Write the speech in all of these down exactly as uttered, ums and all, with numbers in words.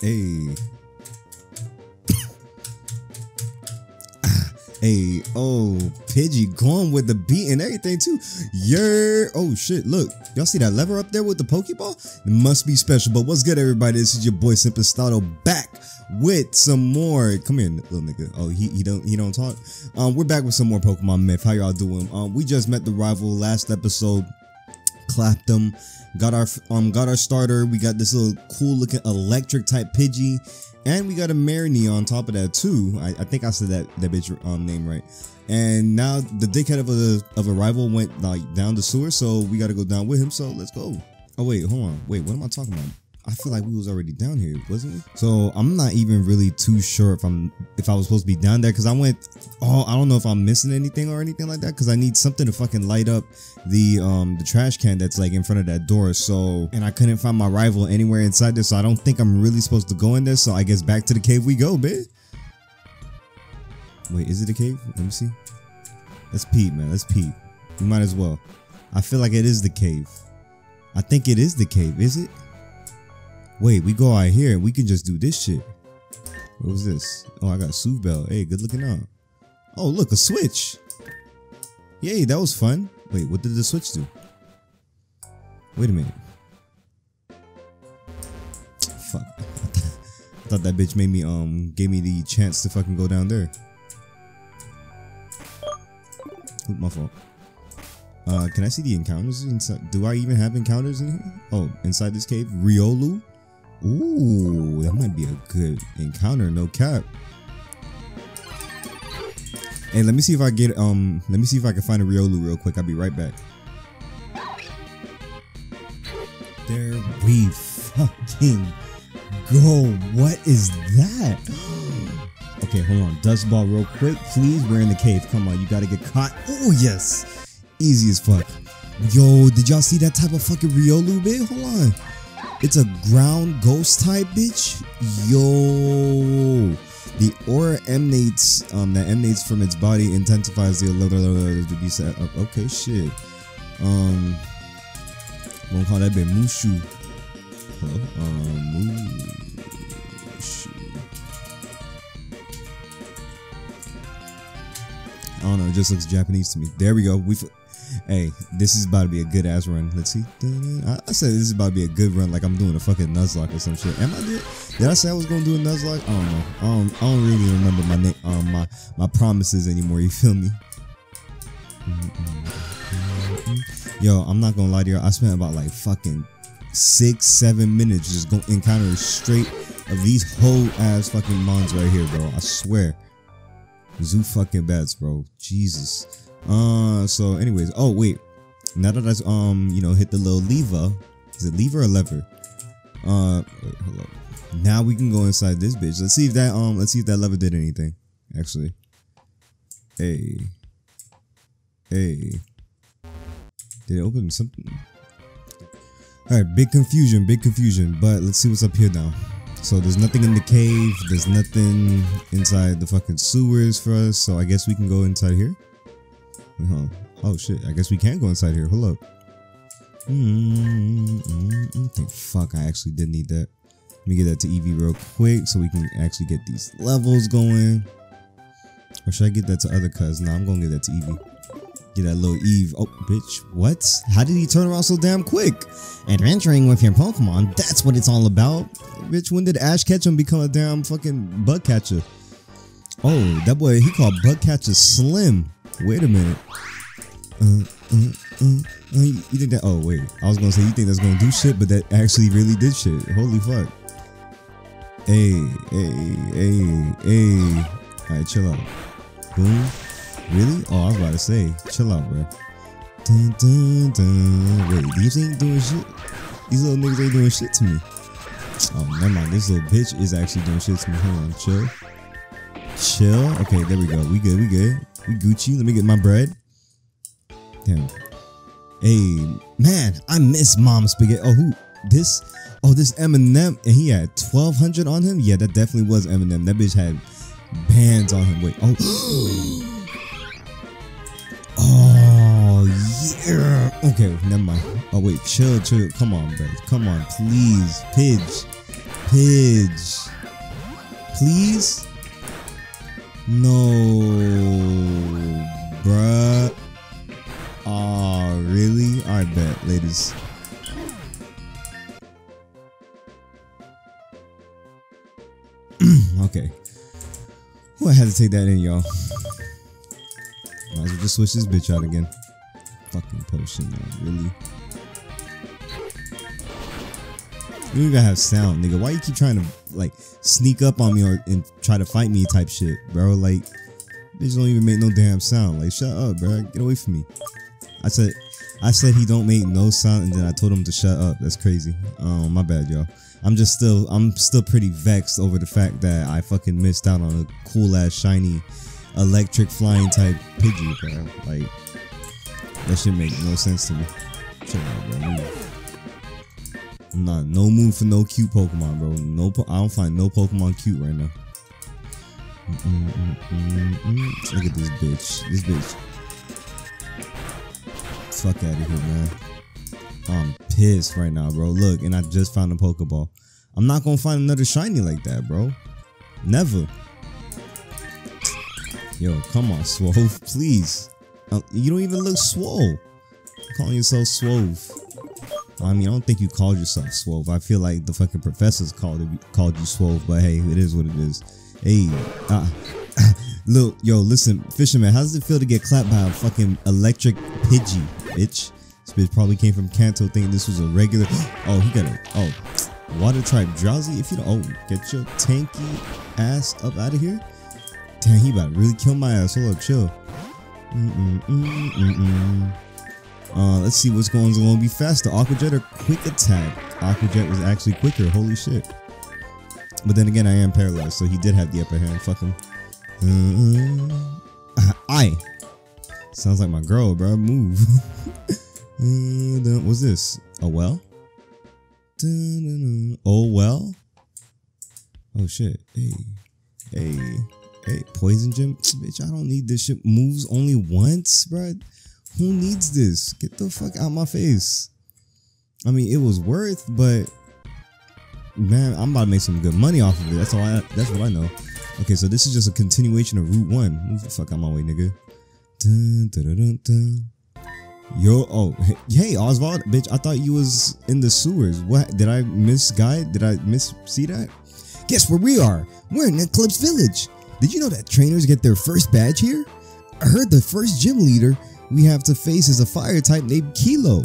Hey. Hey, oh, Pidgey going with the beat and everything too. Yeah. Oh shit, look. Y'all see that lever up there with the Pokeball? It must be special. But what's good, everybody? This is your boy Simpestado back with some more. Come here, little nigga. Oh, he, he don't he don't talk. Um, we're back with some more Pokemon Myth. How y'all doing? Um, we just met the rival last episode. Clapped them. Got our um got our starter. We got this little cool looking electric type Pidgey. And we got a Marinee on top of that too. I, I think I said that that bitch um, name right. And now the dickhead of a of a rival went like down the sewer, so we gotta go down with him. So let's go. Oh wait, hold on. Wait, what am I talking about? I feel like we was already down here, wasn't we? So I'm not even really too sure if I'm if I was supposed to be down there because I went. Oh, I don't know if I'm missing anything or anything like that because I need something to fucking light up the um the trash can that's like in front of that door. So and I couldn't find my rival anywhere inside there, so I don't think I'm really supposed to go in there. So I guess back to the cave we go, bitch. Wait, is it a cave? Let me see. Let's peep, man. Let's peep. We might as well. I feel like it is the cave. I think it is the cave. Is it? Wait, we go out here and we can just do this shit. What was this? Oh, I got a Soothe Bell. Hey, good looking out. Oh, look, a switch. Yay, that was fun. Wait, what did the switch do? Wait a minute. Fuck. I thought that bitch made me, um, gave me the chance to fucking go down there. Oop, my fault. Uh, can I see the encounters inside? Do I even have encounters in here? Oh, inside this cave? Riolu? Ooh, that might be a good encounter, no cap. Hey, let me see if I get um let me see if I can find a Riolu real quick. I'll be right back. There we fucking go. What is that? Okay, hold on. Dust ball real quick, please. We're in the cave. Come on, you gotta get caught. Oh yes. Easy as fuck. Yo, did y'all see that type of fucking Riolu, bitch? Hold on. It's a ground ghost type, bitch. Yo, the aura emanates, um, that emanates from its body intensifies the to be set up. Okay, shit. Um, I'm gonna call that bit Mushu. Hello, um, Mushu. I don't know. It just looks Japanese to me. There we go. We. Hey, this is about to be a good ass run. Let's see. I, I said this is about to be a good run, like I'm doing a fucking Nuzlocke or some shit. Am I did? Did I say I was gonna do a Nuzlocke? I don't know. I don't, I don't really remember my name, um, my my promises anymore. You feel me? Yo, I'm not gonna lie to you. I spent about like fucking six, seven minutes just going encountering straight of these whole ass fucking mons right here, bro. I swear. Zoo fucking bats, bro. Jesus. Uh, so anyways, oh wait, now that I, um, you know, hit the little lever, is it lever or lever? Uh, wait, hold up. Now we can go inside this bitch. Let's see if that, um, let's see if that lever did anything, actually. Hey. Hey. Did it open something? Alright, big confusion, big confusion, but let's see what's up here now. So there's nothing in the cave, there's nothing inside the fucking sewers for us, so I guess we can go inside here. Huh. Oh shit, I guess we can go inside here. Hold up. Mm, mm, mm, mm. Oh, fuck, I actually did need that. Let me get that to Eevee real quick so we can actually get these levels going. Or should I get that to other cuz? Nah, I'm gonna get that to Eevee. Get that little Eve. Oh, bitch. What? How did he turn around so damn quick? Adventuring with your Pokemon, that's what it's all about. Bitch, when did Ash Ketchum become a damn fucking bug catcher? Oh, that boy, he called bug catcher Slim. Wait a minute. Uh, uh, uh, uh, you, you think that? Oh wait, I was gonna say you think that's gonna do shit, but that actually really did shit. Holy fuck! Hey, hey, hey, hey! All right, chill out. Boom. Really? Oh, I was about to say, chill out, bro. Dun, dun, dun. Wait, these ain't doing shit. These little niggas ain't doing shit to me. Oh, never mind. This little bitch is actually doing shit to me. Hold on, chill, chill. Okay, there we go. We good. We good. We Gucci. Let me get my bread. Damn. Hey, man, I miss mom spaghetti. Oh, who? This? Oh, this Eminem. And he had twelve hundred on him? Yeah, that definitely was Eminem. That bitch had bands on him. Wait. Oh. Oh, yeah. Okay, never mind. Oh, wait. Chill, chill. Come on, bro. Come on, please. Pidge. Pidge. Please? No, bruh. Aw, oh, really? Alright, bet, ladies. Okay. Ooh, I had to take that in, y'all. Might as well just switch this bitch out again. Fucking potion, man. Really? You even gotta have sound, nigga. Why you keep trying to, like, sneak up on me or and try to fight me type shit, bro? Like, bitch don't even make no damn sound. Like, shut up, bro. Get away from me. I said, I said he don't make no sound, and then I told him to shut up. That's crazy. Um, my bad, y'all. I'm just still, I'm still pretty vexed over the fact that I fucking missed out on a cool ass shiny, electric flying type Pidgey, bro. Like, that shit make no sense to me. Chill out, bro. Nah, no mood for no cute Pokemon, bro. No, po I don't find no Pokemon cute right now. Mm -mm -mm -mm -mm. Look at this bitch. This bitch. Fuck out of here, man. I'm pissed right now, bro. Look, and I just found a Pokeball. I'm not gonna find another shiny like that, bro. Never. Yo, come on, Swole, please. Uh, you don't even look swole. You're calling yourself Swole. I mean, I don't think you called yourself Swole. I feel like the fucking professors called it, called you Swole, but hey, it is what it is. Hey, uh, look, yo, listen, Fisherman, how does it feel to get clapped by a fucking electric Pidgey, bitch? This bitch probably came from Kanto thinking this was a regular. Oh, he got a, oh, water type drowsy. If you don't, oh, get your tanky ass up out of here. Damn, he about to really kill my ass. Hold up, chill. Mm-mm, mm-mm, mm-mm. Uh, let's see what's going on. Be faster. Aqua Jet or Quick Attack? Aqua Jet was actually quicker. Holy shit. But then again, I am paralyzed, so he did have the upper hand. Fuck him. Uh, I. Sounds like my girl, bro. Move. uh, what's this? Oh, well? Oh, well? Oh, shit. Hey. Hey. Hey. Poison Gem? Bitch, I don't need this shit. Moves only once, bro. Who needs this? Get the fuck out my face. I mean, it was worth, but man, I'm about to make some good money off of it. That's all I, that's what I know. Okay, so this is just a continuation of Route one. Move the fuck out my way, nigga. Dun, dun, dun, dun, dun. Yo, oh, hey, Oswald, bitch, I thought you was in the sewers. What? Did I misguide? Did I miss see that? Guess where we are? We're in Eclipse Village. Did you know that trainers get their first badge here? I heard the first gym leader we have to face is a fire type named Kilo.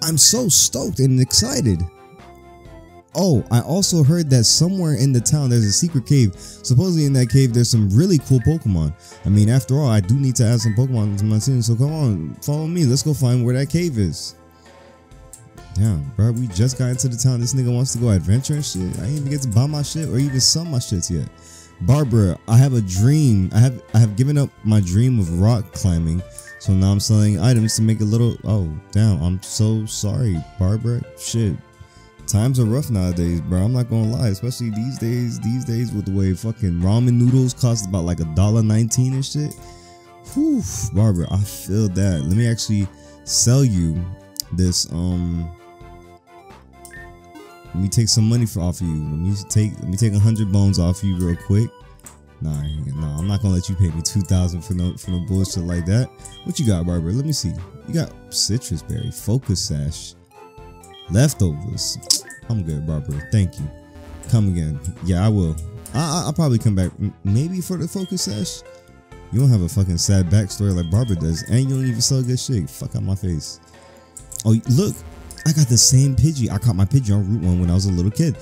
I'm so stoked and excited. Oh, I also heard that somewhere in the town there's a secret cave. Supposedly in that cave there's some really cool Pokemon. I mean, after all, I do need to add some Pokemon to my team, so come on, follow me. Let's go find where that cave is. Damn, bro, we just got into the town. This nigga wants to go adventure and shit. I didn't even get to buy my shit or even sell my shits yet. Barbara, I have a dream. I have I have given up my dream of rock climbing. So now I'm selling items to make a little. Oh, damn. I'm so sorry, Barbara. Shit. Times are rough nowadays, bro. I'm not gonna lie. Especially these days, these days with the way fucking ramen noodles cost about like a dollar nineteen and shit. Whew, Barbara, I feel that. Let me actually sell you this. Um, let me take some money for off of you. Let me take let me take a hundred bones off of you real quick. Nah, nah, I'm not gonna let you pay me two thousand for no for no bullshit like that. What you got, Barbara? Let me see. You got citrus berry, focus sash, leftovers. I'm good, Barbara. Thank you. Come again. Yeah, I will. I, I I'll probably come back maybe for the focus sash. You don't have a fucking sad backstory like Barbara does, and you don't even sell good shit. Fuck out my face. Oh look, I got the same Pidgey. I caught my Pidgey on Route one when I was a little kid.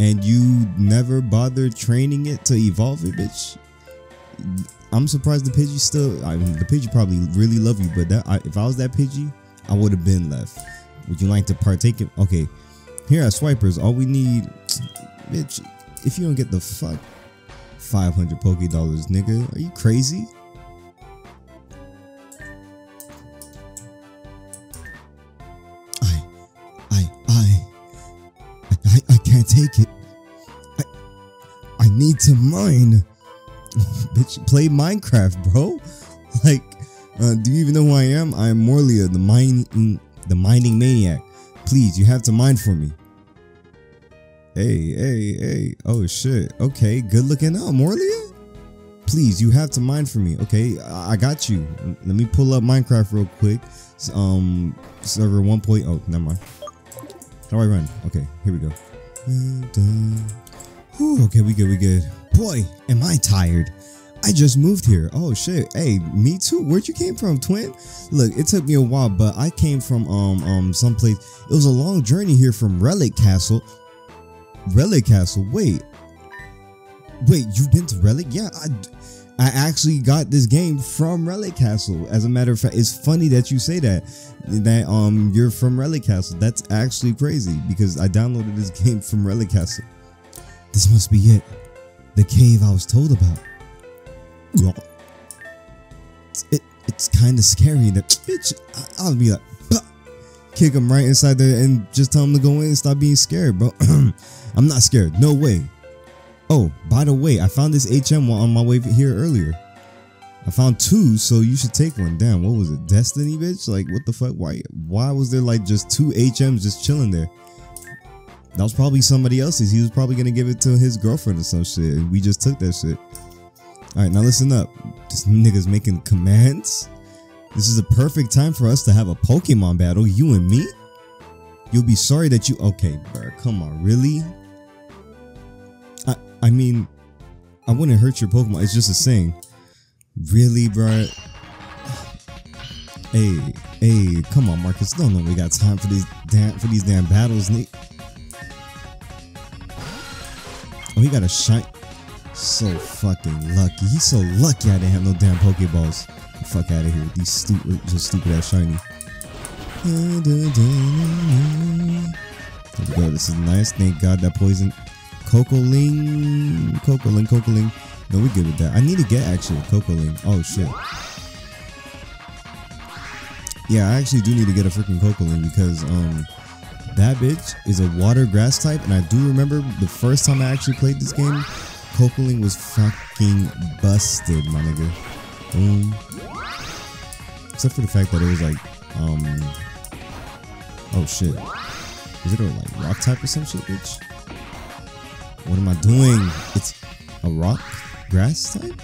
And you never bothered training it to evolve it, bitch. I'm surprised the Pidgey still. I mean, the Pidgey probably really love you, but that I, if I was that Pidgey, I would have been left. Would you like to partake in? Okay, here at Swipers, all we need, bitch. If you don't get the fuck five hundred Poké Dollars, nigga, are you crazy? Take it. I, I need to mine. Bitch, play Minecraft, bro. Like, uh, do you even know who I am? I am Morlia, the mining, the mining maniac. Please, you have to mine for me. Hey, hey, hey. Oh, shit. Okay, good looking out, Morlia. Please, you have to mine for me. Okay, I got you. Let me pull up Minecraft real quick. Um, server one point oh. Oh, never mind. How do I run? Okay, here we go. Whew, okay, we good, we good. Boy, am I tired. I just moved here. Oh, shit. Hey, me too. Where'd you came from, twin? Look, it took me a while, but I came from um um someplace. It was a long journey here from Relic Castle. Relic Castle? Wait. Wait, you've been to Relic? Yeah, I, I actually got this game from Relic Castle. As a matter of fact, it's funny that you say that. That um you're from Relic Castle. That's actually crazy because I downloaded this game from Relic Castle. This must be it. The cave I was told about. It's, it, it's kind of scary. That bitch, I, I'll be like, bah! Kick him right inside there and just tell him to go in and stop being scared, bro. I'm not scared. No way. Oh, by the way, I found this H M while on my way here earlier. I found two, so you should take one. Damn, what was it? Destiny, bitch? Like, what the fuck? Why, why was there like just two H Ms just chilling there? That was probably somebody else's. He was probably going to give it to his girlfriend or some shit. And we just took that shit. Alright, now listen up. This nigga's making commands. This is a perfect time for us to have a Pokemon battle, you and me. You'll be sorry that you... Okay, bro, come on, really? I I mean, I wouldn't hurt your Pokemon, it's just a saying. Really, bro? Hey, hey, come on, Marcus. No, no, we got time for these damn, for these damn battles, Nick. Oh, he got a shine... So fucking lucky. He's so lucky I didn't have no damn Pokeballs. Get the fuck out of here with these stupid, just stupid ass shiny. There we go. This is nice. Thank God that poison. Cocoling. Cocoling, Cocoling. No, we good with that. I need to get actually a Cocoling. Oh shit. Yeah, I actually do need to get a freaking Cocoling because, um, that bitch is a water grass type. And I do remember the first time I actually played this game. Cocoling was fucking busted, my nigga. Boom. Except for the fact that it was like, um, oh shit, is it a like rock type or some shit, bitch? What am I doing? It's a rock grass type.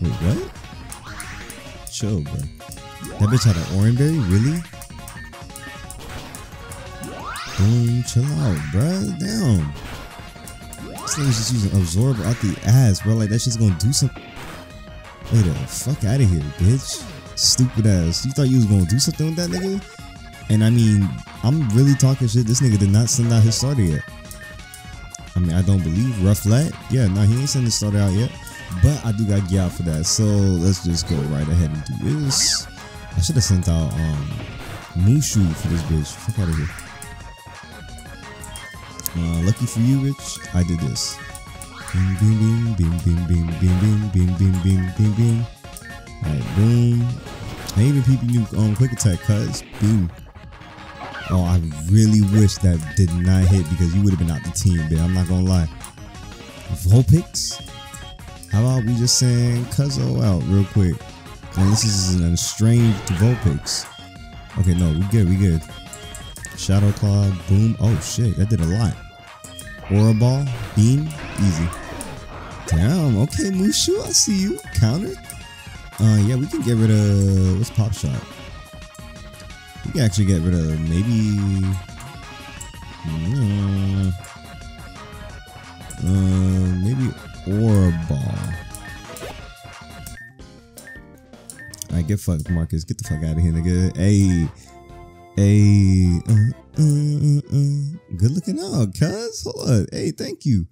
Wait, what? Chill, bro. That bitch had an orange berry, really? Boom, chill out, bro. Damn. This thing's just using absorb out the ass, bro. Like that shit's gonna do something. Wait the fuck out of here, bitch. Stupid ass. You thought you was gonna do something with that nigga? And I mean, I'm really talking shit. This nigga did not send out his starter yet. I mean, I don't believe Rufflet. Yeah, nah, he ain't sending his starter out yet. But I do got gear out for that. So let's just go right ahead and do this. I should have sent out um Mushu for this bitch. Fuck out of here. Uh, lucky for you, bitch, I did this. Bing, bing, bing, bing, bing, bing, bing, bing, bing, bing, bing. Alright, boom. I even peeped new um, quick attack, cuz. Boom. Oh, I really wish that did not hit because you would have been out the team, bitch. I'm not gonna lie. Vulpix? How about we just send Cuzzo out real quick? And this is an estranged Vulpix. Okay, no, we good, we good. Shadow Claw, boom. Oh shit, that did a lot. Aura Ball, Beam, easy. Damn, okay, Mushu, I see you. Counter. Uh, yeah, we can get rid of, what's Pop Shot? We can actually get rid of maybe, uh, uh, maybe Aura Ball. Alright, get fucked, Marcus. Get the fuck out of here, nigga. Hey. Hey, uh, uh, uh, uh. Good looking out, cuz. Hold up. Hey, thank you.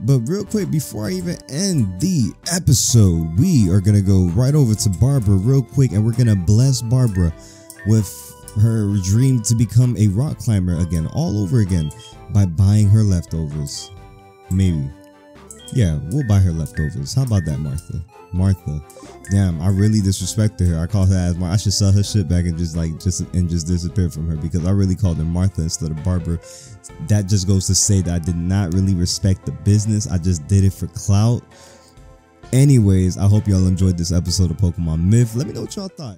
But real quick, before I even end the episode, we are gonna go right over to Barbara real quick, and we're gonna bless Barbara with her dream to become a rock climber again, all over again, by buying her leftovers. Maybe. Yeah, we'll buy her leftovers. How about that, Martha? Martha. Damn, I really disrespected her. I called her as Martha. I should sell her shit back and just like just and just disappear from her because I really called her Martha instead of Barbara. That just goes to say that I did not really respect the business. I just did it for clout. Anyways, I hope y'all enjoyed this episode of Pokemon Myth. Let me know what y'all thought.